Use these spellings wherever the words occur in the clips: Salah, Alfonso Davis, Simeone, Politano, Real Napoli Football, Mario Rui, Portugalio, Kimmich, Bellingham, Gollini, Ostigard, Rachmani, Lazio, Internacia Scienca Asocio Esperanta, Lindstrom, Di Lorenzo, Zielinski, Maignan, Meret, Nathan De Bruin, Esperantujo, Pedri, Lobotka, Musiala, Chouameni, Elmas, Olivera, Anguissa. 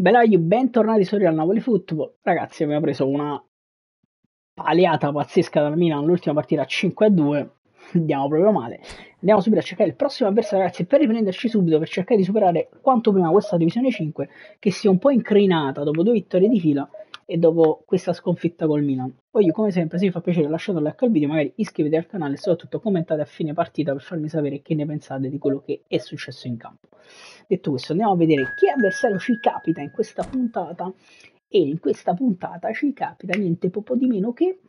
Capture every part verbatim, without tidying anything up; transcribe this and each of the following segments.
Belagli, bentornati su Real Napoli Football. Ragazzi, abbiamo preso una paliata pazzesca dal Milan, l'ultima partita cinque a due, andiamo proprio male. Andiamo subito a cercare il prossimo avversario, ragazzi, per riprenderci subito, per cercare di superare quanto prima questa divisione cinque, che sia un po' incrinata dopo due vittorie di fila e dopo questa sconfitta col Milan. Poi, come sempre, se vi fa piacere lasciate un like al video, magari iscrivetevi al canale e soprattutto commentate a fine partita per farmi sapere che ne pensate di quello che è successo in campo. Detto questo, andiamo a vedere che avversario ci capita in questa puntata, e in questa puntata ci capita niente poco di meno che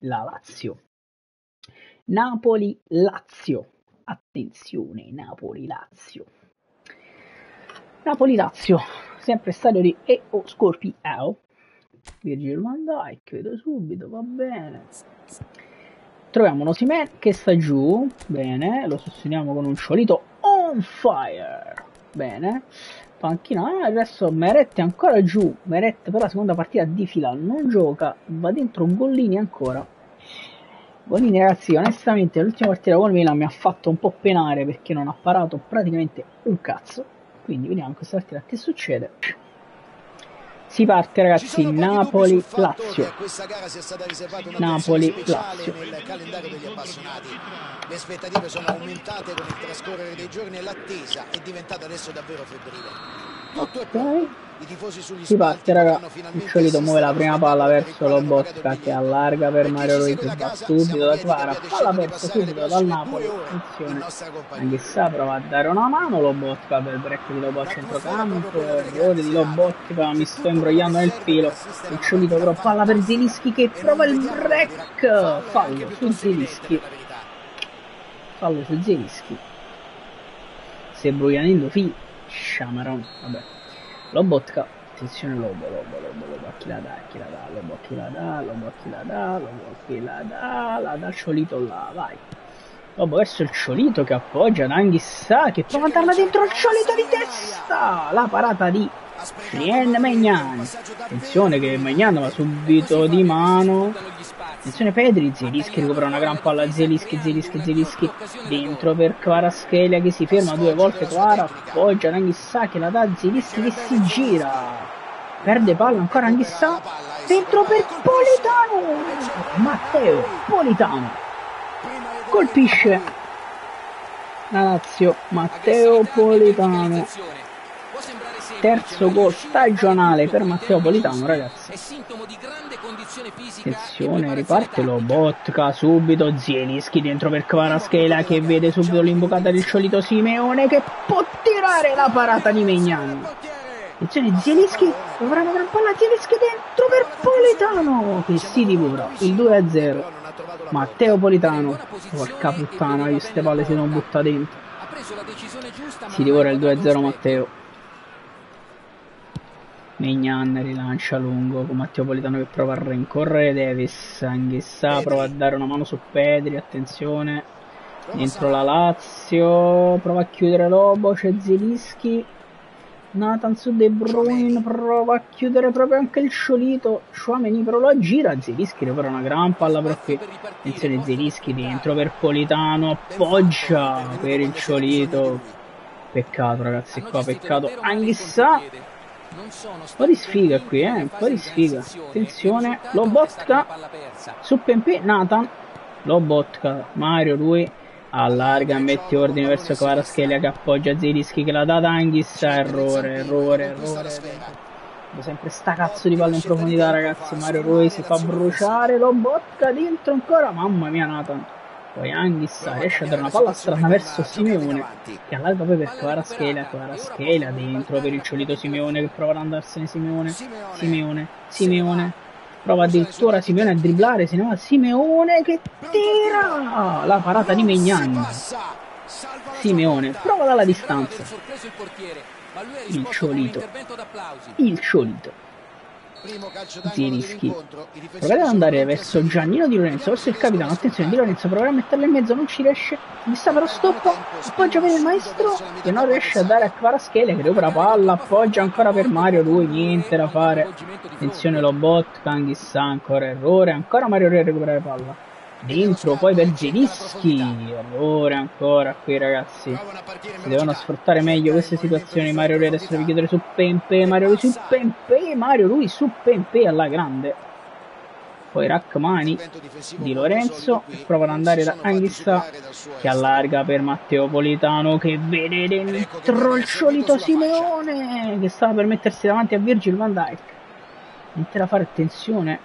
la Lazio. Napoli-Lazio, attenzione, Napoli-Lazio. Napoli-Lazio, sempre stadio di E O Scorpiao. Virgil van Dijk, vedo subito, va bene. Troviamo un Osimhen che sta giù, bene, lo sosteniamo con un Ciolito on fire, bene. Panchina, adesso Meret è ancora giù, Meret per la seconda partita di fila non gioca, va dentro Gollini ancora. Gollini, ragazzi, onestamente l'ultima partita con Milan mi ha fatto un po' penare perché non ha parato praticamente un cazzo, quindi vediamo in questa partita che succede. Si parte, ragazzi, Napoli-Lazio. Napoli-Lazio. Nel calendario degli appassionati le aspettative sono aumentate con il trascorrere dei giorni e l'attesa è diventata adesso davvero febbrile. Ok. Si parte, raga. Il solito muove la prima palla verso Lobotka che allarga per Mario Rui, che va subito da Kvara. Palla persa subito dal Napoli. Attenzione, Anguissa prova a dare una mano. Lobotka per break di Lobotka centrocampo. Errore di Lobotka, mi sto imbrogliando nel filo. Il solito però palla per Zielinski che prova il break. Fallo su Zielinski. Fallo su Zielinski. Se Bruianindo fi Sciamaron. Vabbè. Lobotka, attenzione, Lobo, Lobo, Lobo, Lobo, a chi la dà, a chi la dà, Lobo, a chi la dà, Lobo, a chi la dà, Lobo, a chi la dà, la dà Ciolito là, vai. Lobo verso il Ciolito che appoggia ad Anguissa che può mandarla dentro il Ciolito di testa, la parata di Maignan. Attenzione che Maignan va subito di mano. Attenzione Pedri, Zielinski recupera una gran palla, Zielinski, Zielinski, Zielinski, dentro per Kvaratskhelia che si ferma due volte, Kvara appoggia Anguissa che la dà, Zielinski che si gira, perde palla ancora Anguissa, dentro per Politano, Matteo Politano, colpisce la Lazio, Matteo Politano, terzo gol stagionale per Matteo Politano, ragazzi. Attenzione, riparte Lobotka subito, Zielinski dentro per Kvaratskhelia che vede subito l'imboccata del solito Simeone che può tirare la parata di Maignan. Attenzione, Zielinski avrà una gran palla, Zielinski dentro per Politano che si divora il due a zero. Matteo Politano, porca puttana, queste palle si non butta dentro, si divora il due a zero Matteo. Maignan rilancia lungo con Matteo Politano che prova a rincorrere Davis, Anguissa prova a dare una mano su Pedri, attenzione, dentro la Lazio, prova a chiudere Lobo, c'è Zielinski, Nathan De Bruin prova a chiudere proprio anche il Ciolito, Chouameni però la gira, Zielinski recupera una gran palla perché, attenzione, Zielinski dentro per Politano, appoggia per il Ciolito, peccato ragazzi qua, peccato, Anguissa. Un po' di sfiga qui, eh, un po' di sfiga. Attenzione, Lobotka su Pempè, Nathan Lobotka, Mario Rui allarga, mette ordine verso Kvaratskhelia che appoggia Zielinski che la dà ad Anguissa, errore, errore, errore. Sempre sta cazzo di palla in profondità, ragazzi. Mario Rui si fa bruciare, Lobotka dentro ancora, mamma mia Nathan. Poi Anguissa riesce a dare una palla strana verso Simeone che allarga poi per Kvaratskhelia, Kvaratskhelia dentro per il Ciolito Simeone che prova ad andarsene, Simeone, Simeone, Simeone, prova addirittura Simeone a dribblare, se ne va Simeone che tira la parata di Maignan. Simeone prova dalla distanza, il Ciolito, il Ciolito, Zielinski provate ad andare verso Giannino Di Lorenzo, verso il capitano, attenzione Di Lorenzo prova a metterla in mezzo, non ci riesce, mi sta però stoppa, appoggia per il maestro che non riesce a dare a Kvaratskhelia che recupera palla, appoggia ancora per Mario Rui, niente da fare, attenzione Lobotka, Anguissa ancora errore, ancora Mario Rui a recuperare palla, dentro poi per Zielinski. Allora ancora qui ragazzi si devono sfruttare meglio queste situazioni. Mario Rui adesso deve chiedere su Pempe, Mario Rui su Pempe, Mario Rui su Pempe alla grande. Poi Rachmani, Di Lorenzo prova ad andare da Anguissa che allarga per Matteo Politano che vede dentro il solito Simeone che stava per mettersi davanti a Virgil van Dijk. Intera fare attenzione,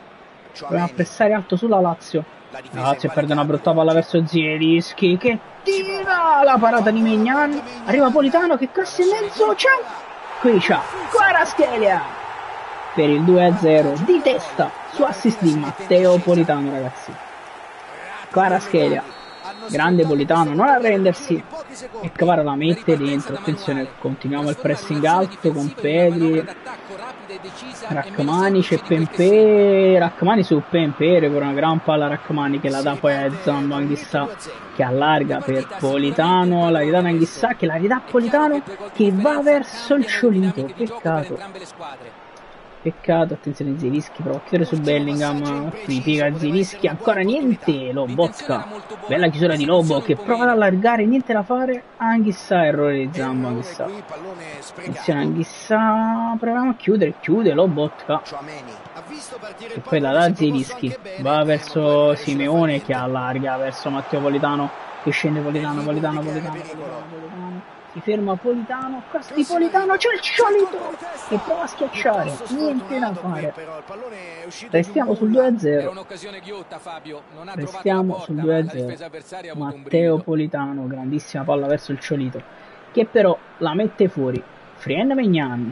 proviamo a pressare alto sulla Lazio. La Lazio perde una brutta palla verso Zielinski che tira la parata di Maignan, arriva Politano che cross in mezzo, c'è qui c'è Kvaratskhelia per il due a zero di testa su assist di Matteo Politano. Ragazzi Kvaratskhelia, grande Politano, non arrendersi, e Kvara la mette dentro. Attenzione, continuiamo il pressing alto con Pedri, Rachmani, c'è Pempe, Rachmani su Pempe, recupera una gran palla Rachmani che la dà poi a Zambo Anguissa che allarga per Politano, la ridà Anguissa che la ridà Politano che va verso il ciolito. Peccato, peccato. Attenzione Zielinski, prova a chiudere su Bellingham, qui piega Zielinski, ancora niente, Lobotka, bella chiusura di Lobo che prova ad allargare, niente da fare, Anguissa, errore di Zambo Anguissa. Attenzione Anguissa, proviamo a chiudere, chiude Lobotka e poi la da Zielinski, va verso Simeone che allarga verso Matteo Politano che scende, Politano, Politano, Politano, Politano. Si ferma Politano, quasi Politano, c'è il solito che prova a schiacciare, niente da fare. Restiamo sul due a zero, restiamo sul due a zero. Matteo Politano, grandissima palla verso il solito che però la mette fuori. Frien Maignan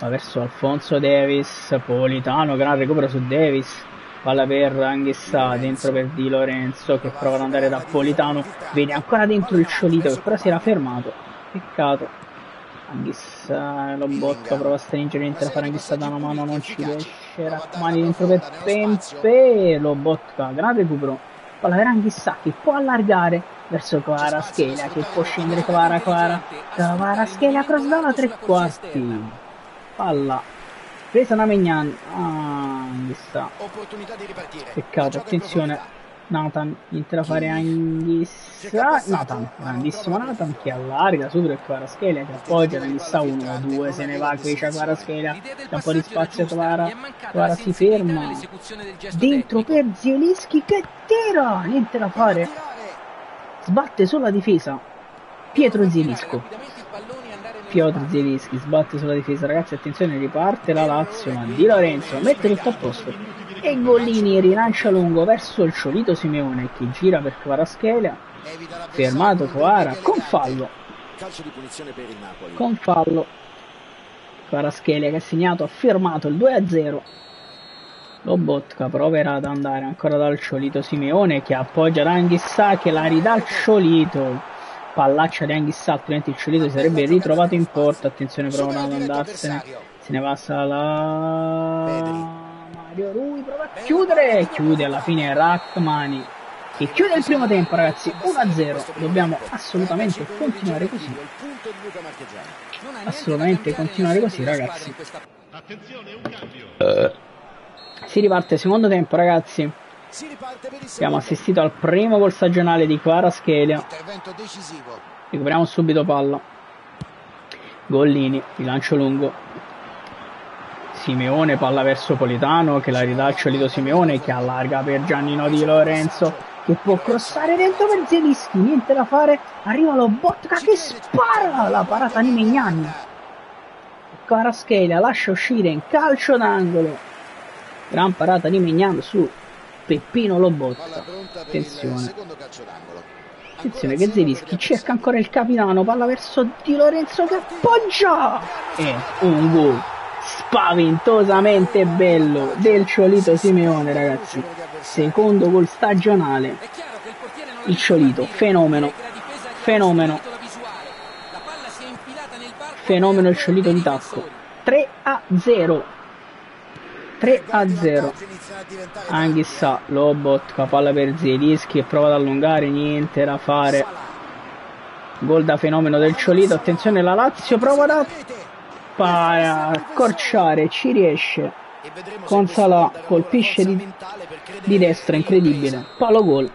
va verso Alfonso Davis, Politano, gran recupero su Davis, palla per Anguissa, dentro per Di Lorenzo che prova ad andare da Politano, vede ancora dentro il ciolito che però si era fermato, peccato. Anguissa, Lobotka prova a stringere, niente da fare, Anguissa da una mano non ci riesce, Rachmani dentro per Pempe, Lobotka, gran recupero, palla per Anguissa che può allargare verso Kvaratskhelia che può scendere, Kvara, Kvara, Kvaratskhelia cross dalla tre quarti, palla presa da Maignan, ah, Anguissa, peccato. Attenzione Nathan, niente da fare, Anguissa, Nathan, grandissimo Nathan che allarga subito il Kvaratskhelia che appoggia Anguissa, uno due, se ne va qui c'è Kvaratskhelia, c'è un po' di spazio, Kvara, Kvara si ferma, dentro per Zielinski che tira, niente da fare, sbatte sulla difesa, Pietro Zielinski. Piotr Zielinski sbatte sulla difesa, ragazzi attenzione, riparte la Lazio ma Di Lorenzo mette tutto a posto e Gollini rilancia lungo verso il solito Simeone che gira per Kvaratskhelia, fermato Kvara con fallo, con fallo Kvaratskhelia che ha segnato, ha fermato il due a zero. Lobotka proverà ad andare ancora dal solito Simeone che appoggia Anguissa che la ridà al solito, pallaccia di Anguissa, altrimenti il ciolito si sarebbe ritrovato in porta. Attenzione, prova ad andarsene, se ne va Salah, Mario Rui prova a chiudere, chiude alla fine Rachmani che chiude il primo tempo. Ragazzi uno a zero, dobbiamo assolutamente continuare così, assolutamente continuare così ragazzi. Si riparte il secondo tempo ragazzi. Abbiamo assistito al primo gol stagionale di Kvaratskhelia. Recuperiamo subito palla. Gollini, rilancio lungo. Simeone, palla verso Politano che la ridà al solito Simeone che allarga per Giannino Di Lorenzo che può crossare dentro per Zielinski, niente da fare. Arriva Lobotka che spara la parata di Maignan. Kvaratskhelia lascia uscire in calcio d'angolo. Gran parata di Maignan su Peppino Lobotka. Attenzione, attenzione che Zielinski cerca ancora il capitano, palla verso Di Lorenzo che appoggia e un gol spaventosamente bello del ciolito Simeone. Ragazzi secondo gol stagionale, il ciolito fenomeno, fenomeno fenomeno il ciolito di tacco. Tre a zero, tre a zero. Anguissa, Lobotka, palla per Zielinski e prova ad allungare, niente da fare, gol da fenomeno del ciolito. Attenzione la Lazio prova ad accorciare, ci riesce, con Salah, colpisce di, di destra, incredibile, palo gol.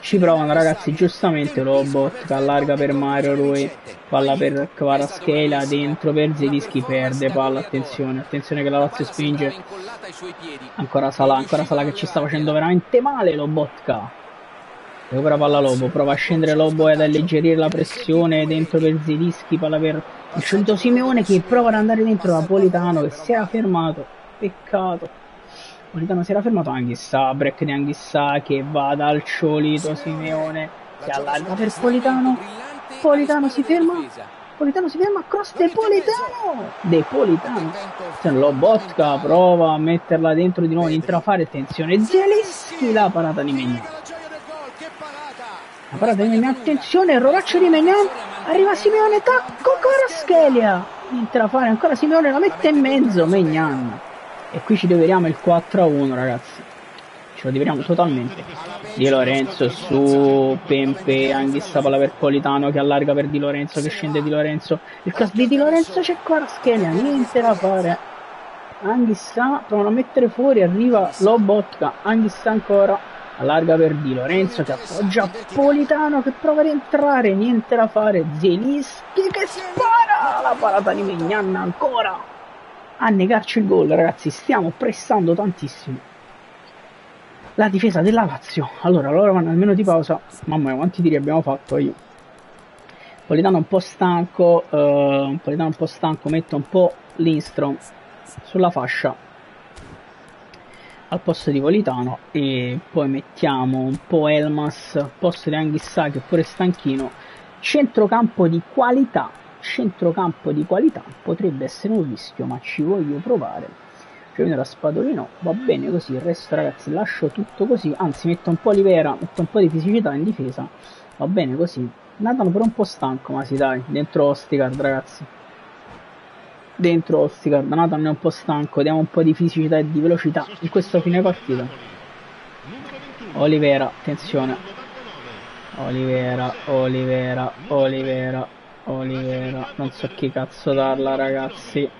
Ci provano ragazzi, giustamente Lobotka, allarga per Mario Rui, palla per Kvaratskhelia, dentro per Zielinski, perde palla, attenzione, attenzione che la Lazio spinge, ancora Salah, ancora Salah che ci sta facendo veramente male. Lobotka recupera palla Lobo, prova a scendere Lobo ed alleggerire la pressione, dentro per Zielinski, palla per il centro Simeone che prova ad andare dentro da Politano che si era fermato, peccato. Politano si era fermato, Anguissa, break di Anguissa che va dal ciolito Simeone, che allarga per Politano, Politano si ferma, Politano si ferma, cross De Politano, De Politano, Lobotka prova a metterla dentro di nuovo, intrafare, attenzione, Zielinski, la parata di Maignan, la parata di Maignan, attenzione, erroraccio di Maignan, arriva Simeone, tacco Kvaratskhelia, intrafare, ancora Simeone la mette in mezzo, Maignan. E qui ci liberiamo il quattro a uno ragazzi, ce lo liberiamo totalmente. Di Lorenzo su Pempe, anche sta palla per Politano che allarga per Di Lorenzo, che scende Di Lorenzo, il cross di Di Lorenzo, c'è Kvaratskhelia, niente da fare. Anguissa provano a mettere fuori, arriva Lobotka, Anguissa ancora, allarga per Di Lorenzo che appoggia Politano che prova a rientrare, niente da fare. Zielinski che spara, la parata di Maignan ancora a negarci il gol. Ragazzi, stiamo pressando tantissimo la difesa della Lazio. Allora loro vanno al meno di pausa, mamma mia quanti tiri abbiamo fatto. Io Politano un po' stanco, eh, Politano un po' stanco, metto un po' Lindstrom sulla fascia al posto di Politano e poi mettiamo un po' Elmas al posto di Anguissa che pure è stanchino. Centrocampo di qualità, centrocampo di qualità potrebbe essere un rischio, ma ci voglio provare. Cioè la Spadolino va bene così, il resto ragazzi lascio tutto così, anzi metto un po' Olivera, metto un po' di fisicità in difesa, va bene così. Nathan però un po' stanco, ma si dai, dentro Ostigard ragazzi, dentro Ostigard, Nathan è un po' stanco, diamo un po' di fisicità e di velocità in questo fine partita. Olivera, attenzione, Olivera, Olivera, Olivera, Olivera, non so chi cazzo darla ragazzi.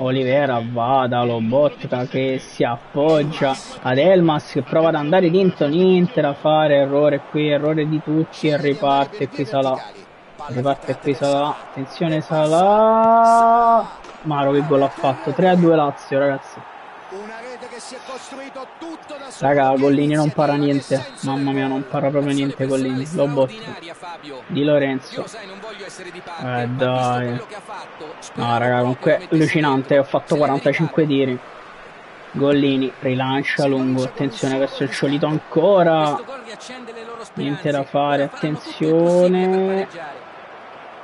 Olivera va da Lobotka che si appoggia ad Elmas che prova ad andare dentro, niente da fare, errore qui, errore di tutti, e riparte qui Salah, riparte qui Salah, attenzione Salah, Maro che gol ha fatto, tre a due Lazio ragazzi. Raga, Gollini non para niente, mamma mia non para proprio niente Gollini. Lobotka, Di Lorenzo, eh dai, no raga comunque allucinante, ho fatto quarantacinque tiri. Gollini rilancia lungo, attenzione verso il ciolito ancora, niente da fare, attenzione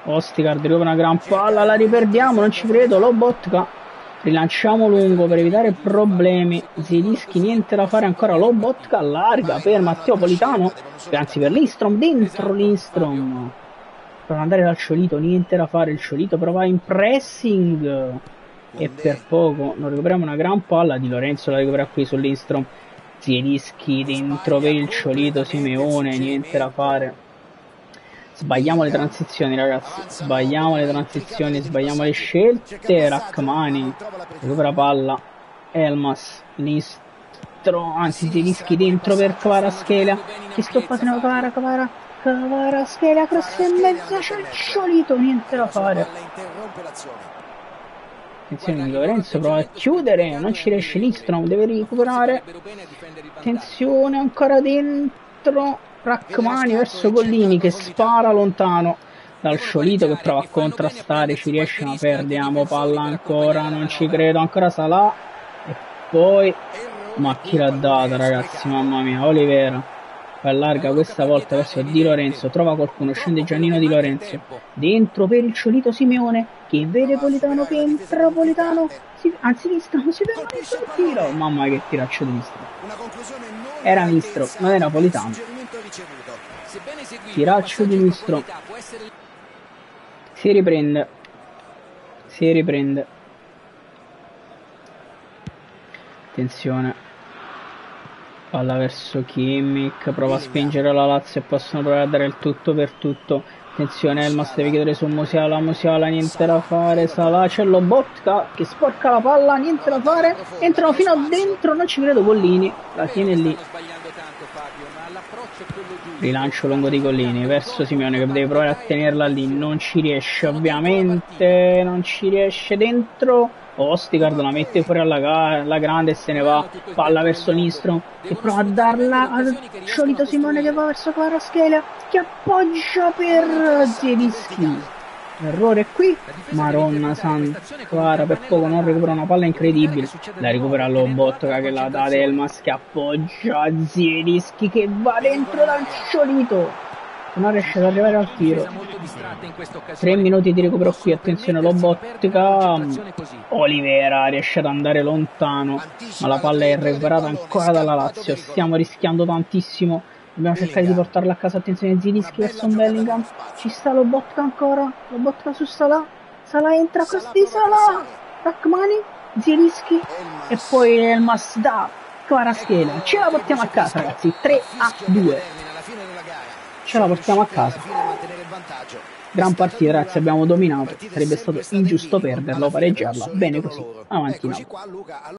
Ostigard arriva una gran palla, la riperdiamo, non ci credo. Lobotka, rilanciamo lungo per evitare problemi. Zielinski, niente da fare ancora. Lobotka allarga per Matteo Politano, anzi per Lindstrom, dentro Lindstrom, per andare dal ciolito, niente da fare, il ciolito prova in pressing e per poco non recuperiamo una gran palla. Di Lorenzo la recupera qui su Lindstrom, Zielinski dentro per il ciolito Simeone, niente da fare. Sbagliamo le transizioni ragazzi, sbagliamo le transizioni, sbagliamo le scelte. Rachmani recupera palla, Elmas, Lindstrom, anzi Zielinski dentro per Kvaratskhelia che stoppa se ne va, Kvara, Kvaratskhelia cross in mezzo, c'è il ciolito, niente da fare. Attenzione Di Lorenzo prova a chiudere, non ci riesce, Lindstrom deve recuperare, attenzione ancora dentro Rachmani verso Gollini che spara lontano dal ciolito che prova a contrastare, ci riesce ma perdiamo palla ancora, non ci credo, ancora Salah e poi, ma chi l'ha data ragazzi, mamma mia. Olivera fa larga questa volta verso Di Lorenzo, trova qualcuno, scende Giannino Di Lorenzo, dentro per il ciolito Simeone che vede Politano che entra, Politano si, anzi Lindstrom si ferma sul tiro, mamma mia che tiraccio di Lindstrom, era Lindstrom non era Politano, tiraccio di Lindstrom. Si riprende, si riprende, attenzione palla verso Kimmich, prova a spingere la Lazio e possono provare a dare il tutto per tutto, Attenzione, Elmas deve chiedere su Musiala, Musiala niente da fare, Salah, c'è Lobotka che sporca la palla, niente da fare, entrano fino a dentro, non ci credo Gollini, la tiene lì. Rilancio lungo di Gollini verso Simeone che deve provare a tenerla lì, non ci riesce ovviamente, non ci riesce dentro, Ostigard la mette fuori alla, alla grande e se ne va, palla verso Lindstrom che prova a darla al solito Simeone che va verso Kvaratskhelia che appoggia per Zielinski. Errore qui, Maronna San Clara per poco non recupera una palla incredibile, la recupera Lobotka che la dà ad Elmas che appoggia Zielinski che va dentro dal solito, non riesce ad arrivare al tiro. Tre minuti di recupero qui, attenzione Lobotka, Olivera riesce ad andare lontano ma la palla è recuperata ancora dalla Lazio, stiamo rischiando tantissimo, dobbiamo cercare di portarla a casa, attenzione Zielinski verso Bellingham, ci sta Lobotka ancora, Lobotka su Salah, Salah entra così, Salah, Rachmani, Zielinski e poi Elmas da Kvaratskhelia, ce la portiamo a casa ragazzi, tre a due, ce la portiamo a casa, gran partita ragazzi, abbiamo dominato, sarebbe stato ingiusto perderla o pareggiarla, bene così, avanti.